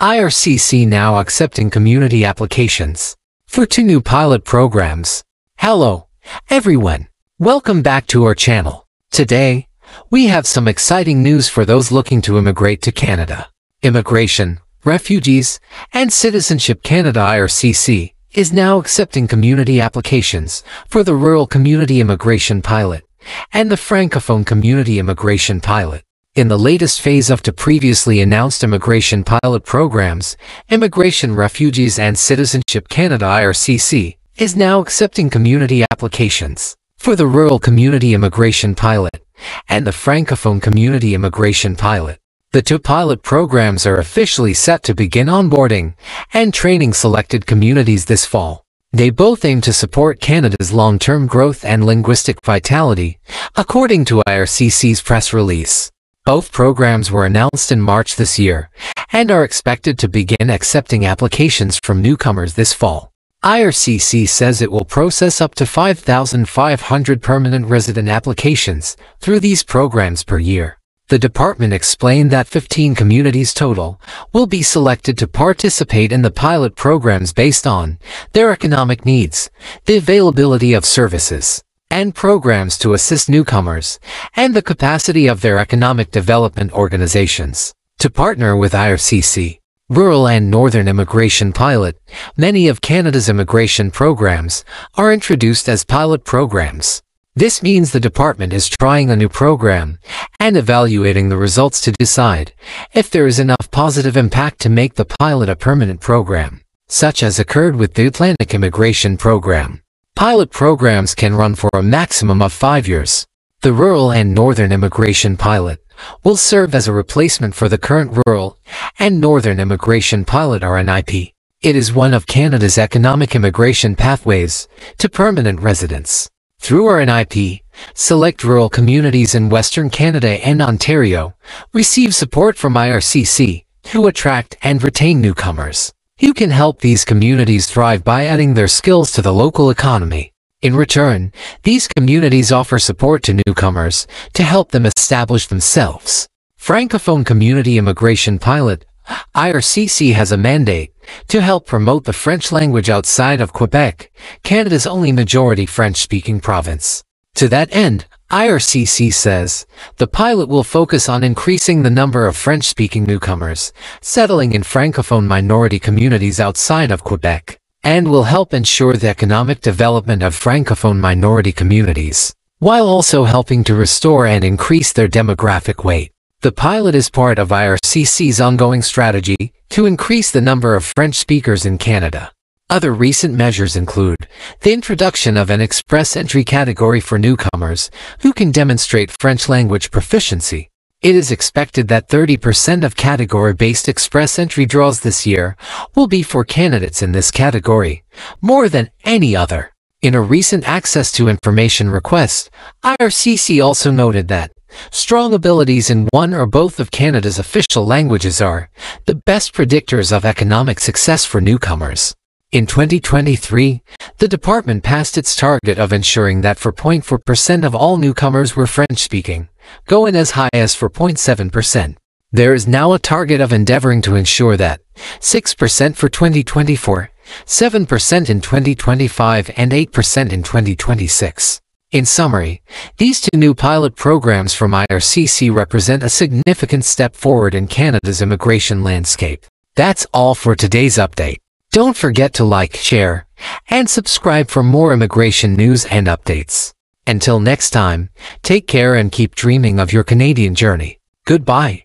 IRCC now accepting community applications for 2 new pilot programs. Hello, everyone. Welcome back to our channel. Today, we have some exciting news for those looking to immigrate to Canada. Immigration, Refugees, and Citizenship Canada IRCC is now accepting community applications for the Rural Community Immigration Pilot and the Francophone Community Immigration Pilot. In the latest phase of the previously announced immigration pilot programs, Immigration Refugees and Citizenship Canada IRCC is now accepting community applications for the Rural Community Immigration Pilot and the Francophone Community Immigration Pilot. The 2 pilot programs are officially set to begin onboarding and training selected communities this fall. They both aim to support Canada's long-term growth and linguistic vitality, according to IRCC's press release. Both programs were announced in March this year and are expected to begin accepting applications from newcomers this fall. IRCC says it will process up to 5,500 permanent resident applications through these programs per year. The department explained that 15 communities total will be selected to participate in the pilot programs based on their economic needs, the availability of services and programs to assist newcomers, and the capacity of their economic development organizations to partner with IRCC. Rural and Northern Immigration Pilot. Many of Canada's immigration programs are introduced as pilot programs. This means the department is trying a new program and evaluating the results to decide if there is enough positive impact to make the pilot a permanent program, such as occurred with the Atlantic Immigration Program. Pilot programs can run for a maximum of 5 years. The Rural and Northern Immigration Pilot will serve as a replacement for the current Rural and Northern Immigration Pilot (RNIP). It is one of Canada's economic immigration pathways to permanent residence. Through RNIP, select rural communities in Western Canada and Ontario receive support from IRCC to attract and retain newcomers who can help these communities thrive by adding their skills to the local economy. In return, these communities offer support to newcomers to help them establish themselves. Francophone Community Immigration Pilot. IRCC has a mandate to help promote the French language outside of Quebec, Canada's only majority French-speaking province. To that end, IRCC says the pilot will focus on increasing the number of French-speaking newcomers settling in Francophone minority communities outside of Quebec, and will help ensure the economic development of Francophone minority communities, while also helping to restore and increase their demographic weight. The pilot is part of IRCC's ongoing strategy to increase the number of French speakers in Canada. Other recent measures include the introduction of an express entry category for newcomers who can demonstrate French language proficiency. It is expected that 30% of category-based express entry draws this year will be for candidates in this category, more than any other. In a recent access to information request, IRCC also noted that strong abilities in one or both of Canada's official languages are the best predictors of economic success for newcomers. In 2023, the department passed its target of ensuring that 4.4% of all newcomers were French-speaking, going as high as 4.7%. There is now a target of endeavoring to ensure that 6% for 2024, 7% in 2025, and 8% in 2026. In summary, these 2 new pilot programs from IRCC represent a significant step forward in Canada's immigration landscape. That's all for today's update. Don't forget to like, share, and subscribe for more immigration news and updates. Until next time, take care and keep dreaming of your Canadian journey. Goodbye.